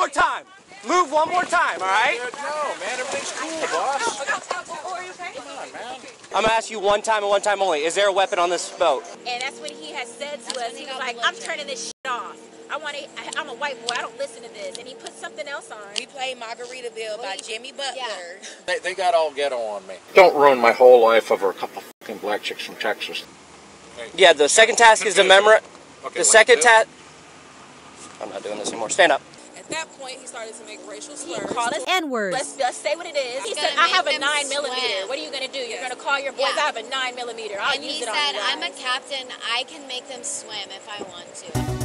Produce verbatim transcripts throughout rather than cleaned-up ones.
more time. Move one more time, all right? No, man, everything's cool, boss. Are you okay? Come on, man. I'm gonna ask you one time and one time only. Is there a weapon on this boat? And that's what he has said to us. He was like, I'm turning this shit off. I want to, I'm a white boy, I don't listen to this. And he put something else on. We played Margaritaville by Jimmy Butler. Yeah. They, they got all ghetto on me. Don't ruin my whole life over a couple fucking black chicks from Texas. Okay. Yeah, the second task is to memorize. Okay, the second task. I'm not doing this anymore. Stand up. At that point, he started to make racial slurs. He called us N-words. Let's just say what it is. He said, I have a nine millimeter. What are you going to do? You're going to call your boys, yeah. I have a nine millimeter. I'll and use it on you. And he said, I'm a captain. I can make them swim if I want to.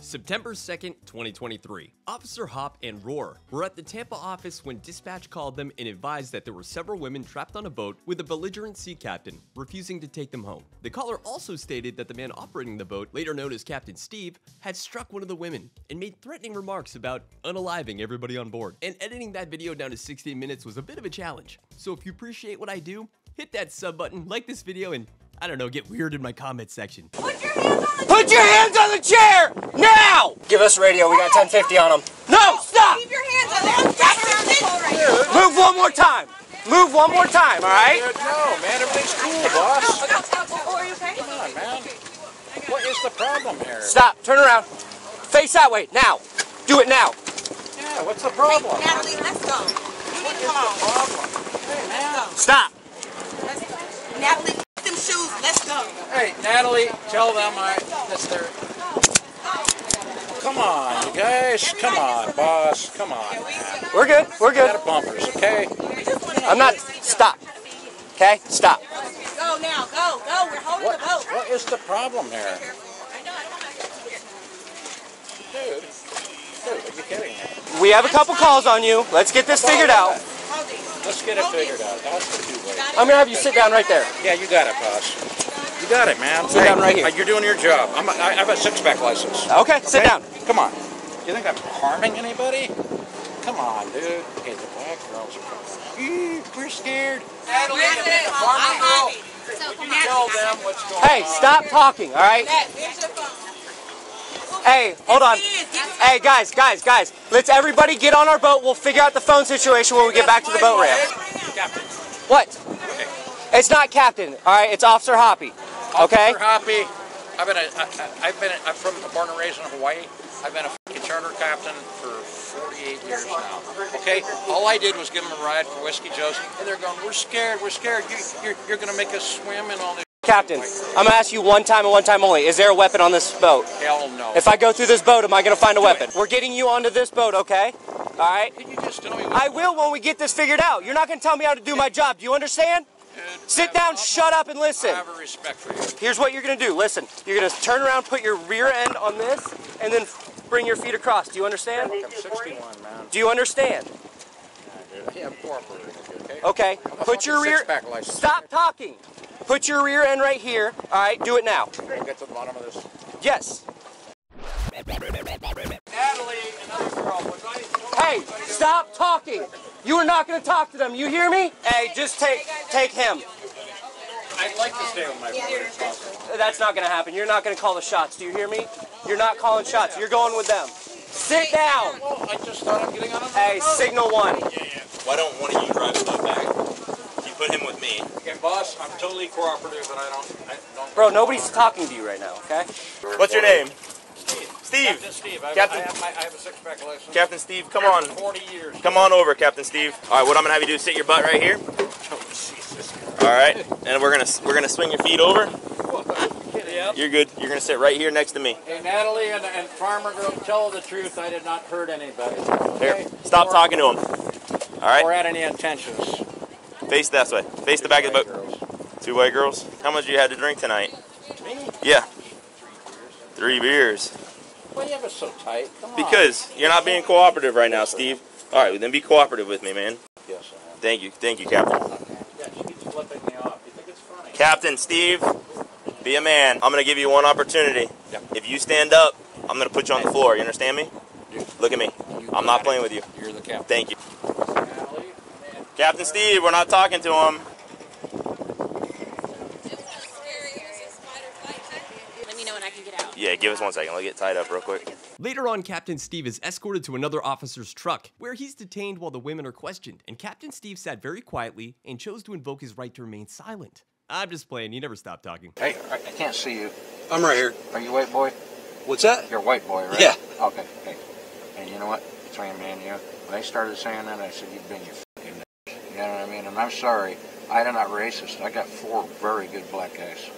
September second, twenty twenty-three. Officer Hop and Roar were at the Tampa office when dispatch called them and advised that there were several women trapped on a boat with a belligerent sea captain refusing to take them home. The caller also stated that the man operating the boat, later known as Captain Steve, had struck one of the women and made threatening remarks about unaliving everybody on board. And editing that video down to sixteen minutes was a bit of a challenge. So if you appreciate what I do, hit that sub button, like this video, and I don't know, get weird in my comment section. Put your hands on the, Put your hands on the chair now! Give us radio. We got ten fifty on them. No, stop! Keep your hands on them. Wrap around the pole right now. Move one more time. Move one more time. All right? No, man, everything's cool, boss. Are you okay? Come on, man. What is the problem here? Stop. Turn around. Face that way now. Do it now. Yeah. What's the problem? Hey, Natalie, let's go. We need to come on. Hey, man. Stop. Let's, Natalie. Shoes, let's go. Hey, Natalie, tell them I that's their. Come on, you guys. Come on, boss. Come on. We're good. We're good. Out of bumpers, okay? I'm not. Stop. Okay? Stop. Go now. Go. Go. We're holding what, the boat. What is the problem here? Dude. Dude, are you kidding me? We have a couple calls on you. Let's get this figured out. Let's get it figured out. I'm going to have you sit down right there. Yeah, you got it, boss. You got it, man. Sit hey, down right here. You're doing your job. I'm a, I have a six-pack license. Okay, okay, sit down. Come on. You think I'm harming anybody? Come on, dude. Okay, the black girls are coming. We're scared. Natalie, Natalie, so you tell them what's going hey, on. Hey, stop talking, all right? Hey, hold on. Hey, guys, guys, guys. Let's everybody get on our boat. We'll figure out the phone situation when we get back to the boat ramp. Captain. What? Okay. It's not Captain. All right, it's Officer Hoppy. Okay. Officer Hoppy. I've been a. I, I've been. A, I'm from born and raised in Hawaii. I've been a fucking charter captain for forty-eight years now. Okay. All I did was give them a ride for Whiskey Joe's, and they're going, "We're scared. We're scared. You, you're, you're going to make us swim and all this." Captain, I'm gonna ask you one time and one time only. Is there a weapon on this boat? Hell no. If I go through this boat, am I gonna find a weapon? We're getting you onto this boat, okay? All right. Can you just tell me? I will when we get this figured out. You're not gonna tell me how to do my job. Do you understand? Dude, sit down, shut up, and listen. I have a respect for you. Here's what you're gonna do. Listen. You're gonna turn around, put your rear end on this, and then bring your feet across. Do you understand? I'm sixty-one, man. Do you understand? Yeah, I'm cooperating. Okay. Put your rear. Stop talking. Put your rear end right here. All right, do it now. Get to the bottom of this. Yes. Natalie, another girl. Hey, stop talking. You are not going to talk to them. You hear me? Hey, just take take him. I'd like to stay with my brother. That's not going to happen. You're not going to call the shots. Do you hear me? You're not calling shots. You're going with them. Sit down. Well, I just thought I'm getting on a boat. Hey, signal one. Yeah, yeah. Why don't one of you drive the boat back? You put him with me. Okay, boss, I'm totally cooperative, and I don't... I don't Bro, nobody's talking to you right now, okay? What's your name? Steve. Steve. Captain Steve. I, Captain, I, have, my, I have a six-pack license. Captain Steve, come on. forty years. Come on over, Captain Steve. All right, what I'm going to have you do is sit your butt right here. Oh, Jesus. All right, and we're going to we're gonna swing your feet over. You're good. You're going to sit right here next to me. Hey, Natalie and, and Farmer Girl, tell the truth. I did not hurt anybody. Okay? Here, stop or, talking to him. All right? Or had any intentions. Face this way. Face Two the back of the boat. Girls. Two white girls. How much you had to drink tonight? Me? Yeah. Three beers. Why are you ever so tight? Come because on. You're not being cooperative right now, Steve. All right, well, then be cooperative with me, man. Yes, I am. Thank you. Thank you, Captain. Yeah, she keeps flipping me off. You think it's funny? Captain Steve. Be a man. I'm going to give you one opportunity. Yep. If you stand up, I'm going to put you on the floor. You understand me? Dude, look at me. I'm not playing with you. You're the captain. Thank you. Captain Steve, we're not talking to him. Let me know know when I can get out. Yeah, give us one second. I'll get tied up real quick. Later on, Captain Steve is escorted to another officer's truck, where he's detained while the women are questioned, and Captain Steve sat very quietly and chose to invoke his right to remain silent. I'm just playing. You never stop talking. Hey, I can't see you. I'm right here. Are you a white boy? What's that? You're a white boy, right? Yeah. Okay. Hey, and you know what? Between me and you, when they started saying that, I said, you've been your fucking ass. You know what I mean? And I'm sorry. I am not racist. I got four very good black guys.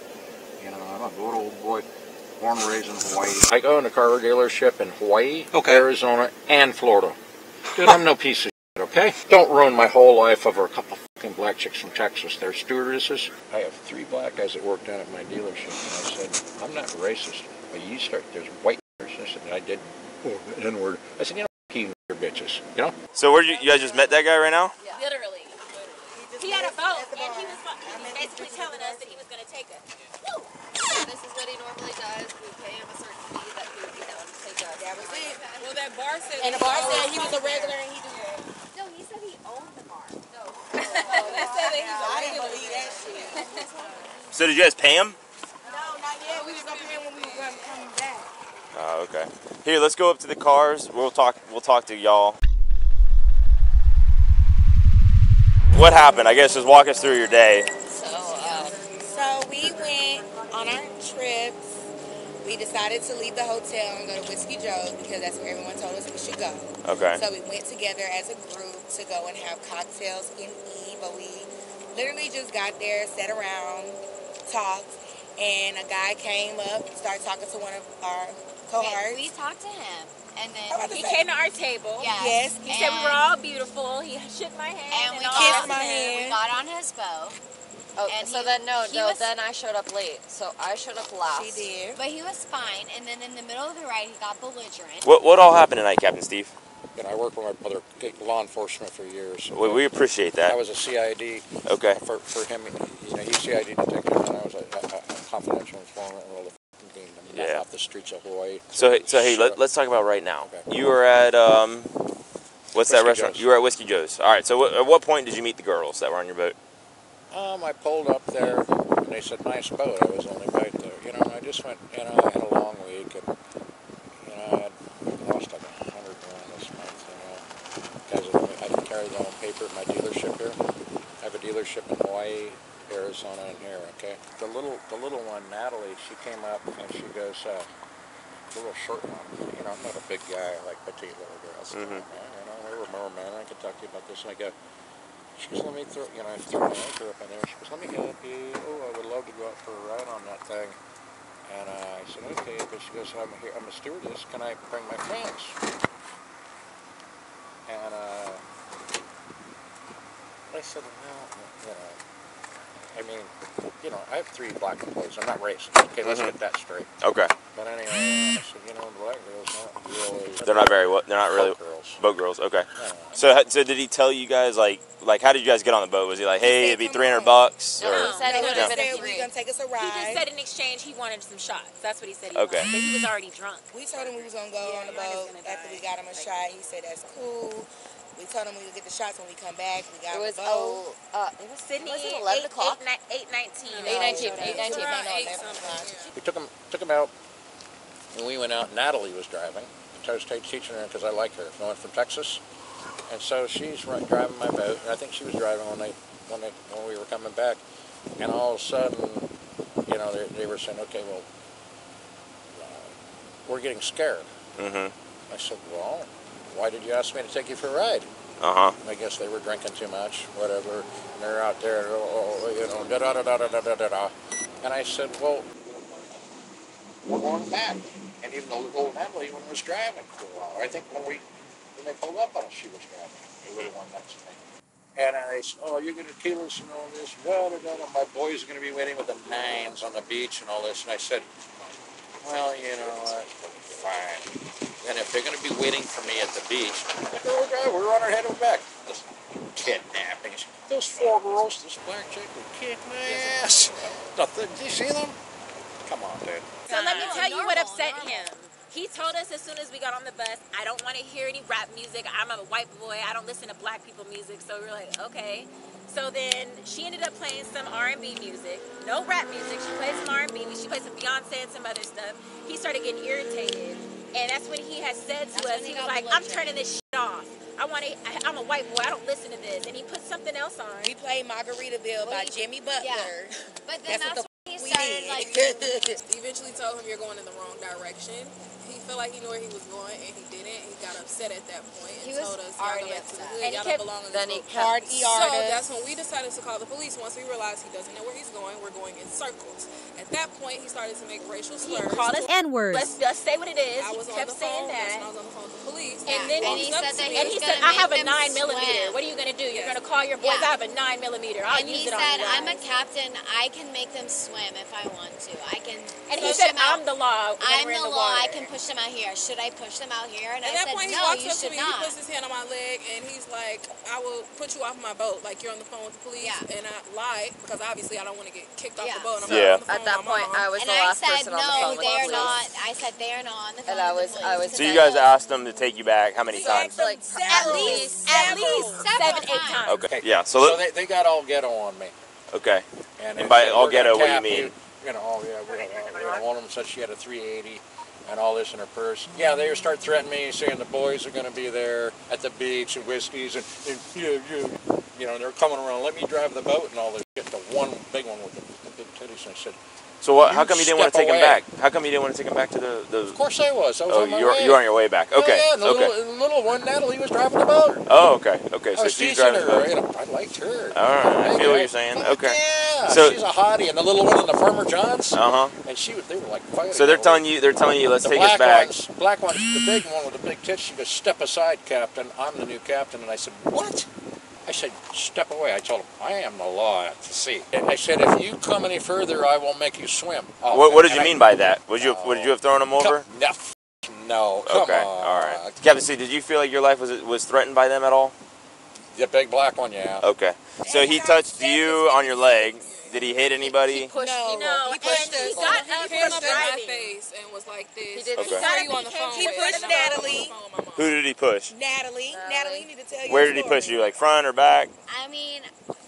You know, I'm a good old boy, born and raised in Hawaii. I own a car dealership in Hawaii, okay. Arizona, and Florida. Dude, I'm no piece of shit, okay? Don't ruin my whole life over a couple fucking black chicks from Texas. They're stewardesses. I have three black guys that work down at my dealership, and I said, I'm not racist, but you start, there's white person, and I did oh, an N-word. I said, you know, you bitches, you know? So where you, you guys just met that guy right now? Yeah. Literally. He had a boat, and he was, he was basically telling us that he was going to take us. Woo! This is what he normally does. We pay him a certain fee that he would be able to take us. That was it. Well, that bar said, and the bar said he was a regular, and he just... No, he said he owned the bar. No. They said that he was a regular. I didn't believe that shit. So did you guys pay him? No, not yet. We were going to pay him when we were going to come back. Oh, okay. Here, let's go up to the cars. We'll talk, we'll talk to y'all. What happened? I guess just walk us through your day. So, uh, so we went on our trips. We decided to leave the hotel and go to Whiskey Joe's because that's where everyone told us we should go. Okay. So we went together as a group to go and have cocktails and eat. But we literally just got there, sat around, talked, and a guy came up, started talking to one of our cohorts. And we talked to him. And then he came to our table. Yes. yes. He said we were all beautiful. He shook my hand. And we kissed my hand. We got on his boat. Oh, and so he, then, no, no, was, then I showed up late. So I showed up last. She did. But he was fine. And then in the middle of the ride, he got belligerent. What What all happened tonight, Captain Steve? And I worked with my brother, law enforcement, for years. So we, we appreciate that. I was a C I D. Okay. For, for him, you know, he C I D detective, and I was a, a, a confidential informant and all the Yeah. off the streets of Hawaii. So, so hey, let, let's talk about right now. Okay. You were at, um, what's Whiskey that restaurant? Joe's. You were at Whiskey Joe's. All right, so what, at what point did you meet the girls that were on your boat? Um, I pulled up there, and they said, nice boat. I was only right there. You know, and I just went, you know, I had a long week, and, you know, I had lost like a hundred grand this month, you know, because of, I didn't carry their own paper at my dealership here. I have a dealership in Hawaii, Arizona, and here, okay? The little the little one, Natalie, she came up and she goes, uh, a little short one, you know, I'm not a big guy, like petite little girls. Mm-hmm. You know, we were more men, I could talk to you about this, and I go, she goes, let me throw, you know, I threw my anchor up in there, she goes, let me help you, oh, I would love to go out for a ride on that thing. And uh, I said, okay, but she goes, I'm, here, I'm a stewardess, can I bring my friends? And uh, I said, no, you know, I mean, you know, I have three black employees. I'm not racist. Okay, let's mm-hmm. get that straight. Okay. But anyway, I said, you know, black girls aren't really... They're not very... They're not really... Boat girls. Boat girls, okay. Yeah. So so did he tell you guys, like, like how did you guys get on the boat? Was he like, hey, it'd be three hundred bucks? No, or? He said no, he no. said we were going to take us a ride. He just said in exchange he wanted some shots. That's what he said he okay. wanted. But he was already drunk. We told him we was going to go yeah, on the boat after we got him a like, shot. He said, that's cool. We told him we would get the shots when we come back. We got it was oh, uh, it was Sydney. Was it eleven o'clock? Eight nineteen. Eight nineteen. Eight nineteen. No, no, eleven o'clock. We took him, took him out, and we went out. Natalie was driving. I was teaching her because I like her. I went from Texas, and so she's driving my boat. And I think she was driving when they, when they, when we were coming back. And all of a sudden, you know, they, they were saying, "Okay, well, uh, we're getting scared." Mm-hmm. I said, "Well, why did you ask me to take you for a ride?" Uh-huh. I guess they were drinking too much, whatever, and they're out there, oh, you know, da-da-da-da-da-da-da-da. And I said, well, we're going back. And even the little Natalie one was driving for a while. I think when we, when they pulled up on us, she was driving. The little one next to me. And I said, oh, you're going to kill us and all this, da-da-da-da. My boys are going to be waiting with the nines on the beach and all this. And I said, well, you know what, fine. And if they're going to be waiting for me at the beach, like, oh, God, we're on our head and back. This kidnapping. Those four girls, this black chick would kick my ass. Nothing. Did you see them? Come on, dude. So let me tell you what upset him. He told us as soon as we got on the bus, I don't want to hear any rap music. I'm a white boy. I don't listen to black people music. So we were like, okay. So then she ended up playing some R and B music. No rap music. She played some R and B. She play some Beyonce and some other stuff. He started getting irritated, and that's when he had said to us, he was like, "I'm turning this shit off. I want to. I'm a white boy. I don't listen to this." And he put something else on. We played Margaritaville by Jimmy Butler. Yeah. But then that's what the f- we did. Like, eventually told him, "You're going in the wrong direction." He felt like he knew where he was going, and he didn't. He got upset at that point and he told us, "Y'all go back to the hood. Y'all don't belong in this little party." So that's when we decided to call the police. Once we realized he doesn't know where he's going, we're going in circles. At that point, he started to make racial slurs. He called us N-words. Let's just say what it is. I was he kept on the phone. saying that. I was on the phone with the police. Yeah. And then and he, he said, that he and he said "I have a nine millimeter. What are you going to do? You're yes. going to call your boys? Yeah. I have a nine millimeter. I'll and use it on you." And he said, "I'm a captain. I can make them swim if I want to. I can." And he said, "I'm the law. I'm the law. I can push them out here. Should I push them out here?" And At I that said, point, he no, walks you up to me, not. He puts his hand on my leg, and he's like, "I will put you off my boat. Like, you're on the phone with the police." Yeah. And I lied, because obviously I don't want to get kicked off yeah. the boat. And I'm yeah. not on the phone At that with point, I was and the last said, person no, on the phone with the police. Not, I said, "They are not on the phone and I was, with the police." I was, so you guys asked them to take you back how many times? Like, at least, at least seven, eight times. Okay. Yeah. So, so they, they got all ghetto on me. Okay. And, and by all ghetto, what do you mean? You know, all yeah, we don't want them since she had a three eighty. And all this in her purse. Yeah, they start threatening me, saying the boys are going to be there at the beach and whiskeys and, and you, you, you know, they're coming around. "Let me drive the boat" and all this shit. The one big one with the, the big titties. And I said, "So what? How come you didn't want to take away. him back? How come you didn't want to take him back to the?" the... Of course I was. I was oh, on my you're way. you're on your way back. Okay. Oh, yeah, and the okay. Little, the little one, Natalie, was driving the boat. Oh, okay. Okay. So I she's driving her, the boat. I liked her. All right. I feel what you're saying. Okay. Yeah. So she's a hottie, and the little one in the Farmer John's. Uh huh. And she was. They were like. So they're telling you. They're telling you. Let's the take us back. Ones, black one. The big one with the big tits. She goes, "Step aside, Captain. I'm the new captain." And I said, "What?" I said, "Step away." I told him, "I am the law at the sea." And I said, "If you come any further, I will make you swim." Oh, what, what did you I, mean by that? Would you uh, would you have thrown him over? No, no. Come okay, on. all right. Captain C, did you feel like your life was was threatened by them at all? The big black one, yeah. Okay. So he touched you on your leg. Did he hit anybody? He pushed, no, no. He pushed and us. He got up in my face and was like this. He, okay. he, got he, on the phone he pushed Natalie. Who did he push? Natalie. Natalie. Natalie, you need to tell your Where did story. he push you? Like front or back? I mean,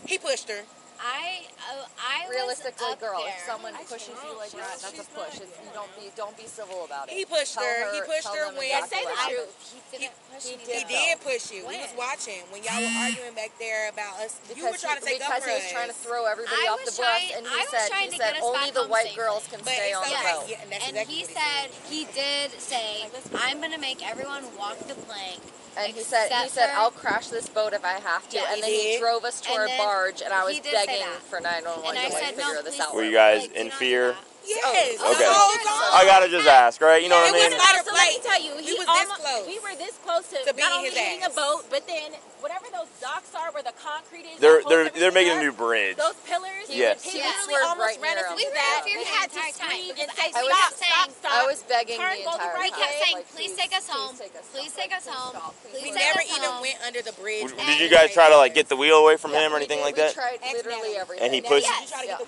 he pushed her. I, uh, I realistically, was girl, there. if someone I pushes know, you like that, that's a push. It's, you don't be, don't be civil about it. He pushed her, her. He pushed her when. Exactly say the I, truth. He, he, push he, did, he did push you. When? He was watching when y'all were arguing back there about us. Because you were trying to take up for us. Because he was trying to throw everybody I off the bus, and he said, he said only the white safely. girls can but stay on the boat. And he said, he did say, "I'm going to make everyone walk the plank." And he said, he said, "I'll crash this boat if I have to." And then he drove us to our barge, and I was dead. For nine one one to like figure no, this out. Were you guys like, in fear? Yes. Oh, okay. I gotta just ask, right? You know what I mean? So let me tell you, he we was almost, this close. We were this close to, to not only hitting a boat, but then whatever those docks are where the concrete is. They're they're they're making up a new bridge. Those pillars. Yes. He literally almost ran us into that. We had to scream and say, "Stop! Stop! Stop!" I was begging the entire time. We kept saying, "Please take us home. Please take us home." We never even went under the bridge. Did you guys try to like get the wheel away from him or anything like that? We tried literally everything. And he pushed.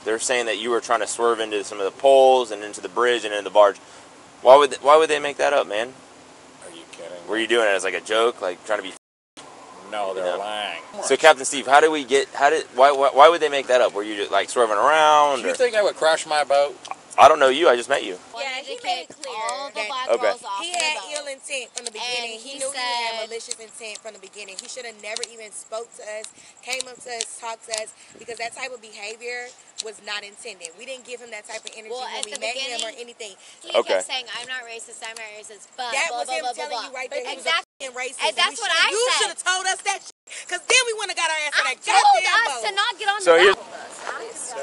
They're saying that you were trying to swerve into some of the poles and into the bridge and into the barge. Why would they, why would they make that up, man? Are you kidding? Were you doing it as like a joke, like trying to be? No, they're you know? lying. So, Captain Steve, how did we get? How did? Why? Why, why would they make that up? Were you just, like swerving around? Do you think I would crash my boat? I don't know you. I just met you. Yeah, he made it clear all the black okay. girls off He had ill intent from the beginning. He, he knew said, he had malicious intent from the beginning. He should have never even spoke to us, came up to us, talked to us, because that type of behavior was not intended. We didn't give him that type of energy well, when we met him or anything. He okay. kept saying, "I'm not racist. I'm not racist." But that blah, was blah, him blah, telling blah, you right there. Exactly. And racist. And that's and what I you said. You should have told us that, because then we wouldn't have got our ass on that goddamn boat. I told us to not get on so the boat.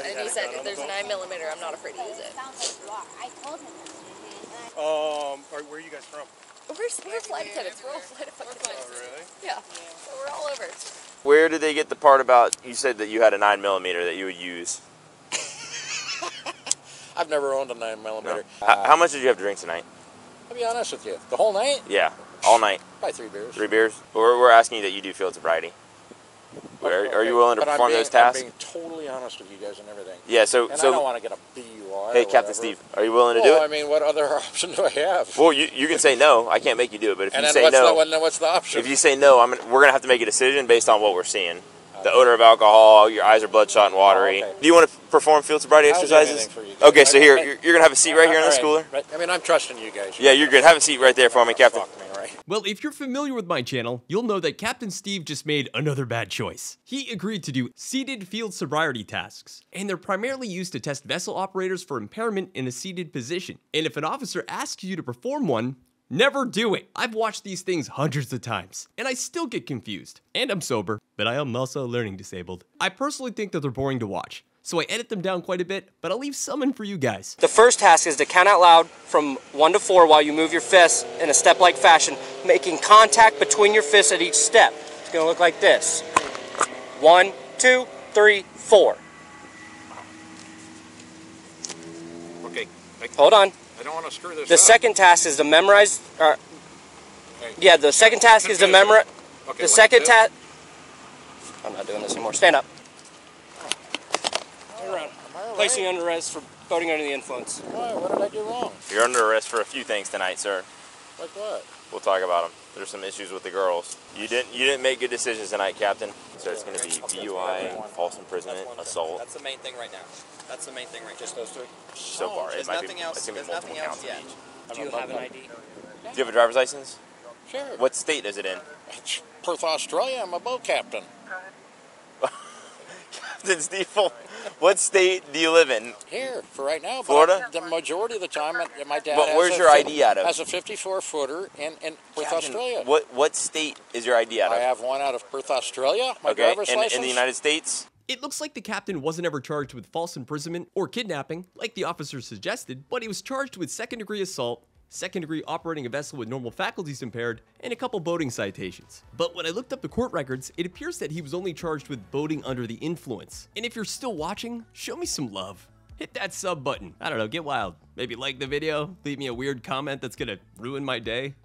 And he said, "If there's a nine millimeter, I'm not afraid to use it." I told him that. Um, where are you guys from? We're, we're flight attendants. We're all flight attendants. Oh, really? Yeah. So we're all over. Where did they get the part about you said that you had a nine millimeter that you would use? I've never owned a nine millimeter. No. Uh, How much did you have to drink tonight? I'll be honest with you. The whole night? Yeah, all night. Probably three beers. Three beers. We're, we're asking you that you do field sobriety. Are, are you willing to but perform being, those tasks? I'm being totally honest with you guys and everything. Yeah, so... And so, I don't want to get a B U I. Hey, Captain Steve, are you willing to well, do it? I mean, what other option do I have? Well, you, you can say no. I can't make you do it, but if and you say no... And then what's the option? If you say no, I'm, we're going to have to make a decision based on what we're seeing. the odor of alcohol, your eyes are bloodshot and watery. Oh, okay. Do you want to perform field sobriety exercises? For you, okay, so here, you're, you're going to have a seat right here in this cooler. Right. I mean, I'm trusting you guys. Yeah, you're good. Have a seat right there for me, Captain. Well, if you're familiar with my channel, you'll know that Captain Steve just made another bad choice. He agreed to do seated field sobriety tasks, and they're primarily used to test vessel operators for impairment in a seated position. And if an officer asks you to perform one, never do it. I've watched these things hundreds of times, and I still get confused. And I'm sober, but I am also learning disabled. I personally think that they're boring to watch, so I edit them down quite a bit, but I'll leave some in for you guys. The first task is to count out loud from one to four while you move your fists in a step-like fashion, making contact between your fists at each step. It's gonna look like this. One, two, three, four. Okay. Hold on. I don't want to screw this the up. second task is to memorize. Uh, okay. Yeah, the second task is to memorize. Okay, the second task. I'm not doing this anymore. Stand up. Turn around. Right? Placing under arrest for boating under the influence. Why? What did I do wrong? You're under arrest for a few things tonight, sir. Like what? We'll talk about them. There's some issues with the girls. You didn't. You didn't make good decisions tonight, Captain. So it's going to be D U I, false imprisonment, assault. That's the main thing right now. That's the main thing right now. Just those three? So far. There's nothing else. There's nothing else yet. Do you have an I D? Do you have a driver's license? Sure. What state is it in? Perth, Australia. I'm a boat captain. Captain Steve, what state do you live in? Here, for right now. Florida? The majority of the time, my dad but where's has your a, I D out of? Has a fifty-four footer in, in Perth, Captain, Australia. What, what state is your I D out of? I have one out of Perth, Australia. My okay. driver's in, license. In the United States? It looks like the captain wasn't ever charged with false imprisonment or kidnapping, like the officer suggested, but he was charged with second-degree assault, second-degree operating a vessel with normal faculties impaired, and a couple boating citations. But when I looked up the court records, it appears that he was only charged with boating under the influence. And if you're still watching, show me some love. Hit that sub button. I don't know, get wild. Maybe like the video, leave me a weird comment that's gonna ruin my day.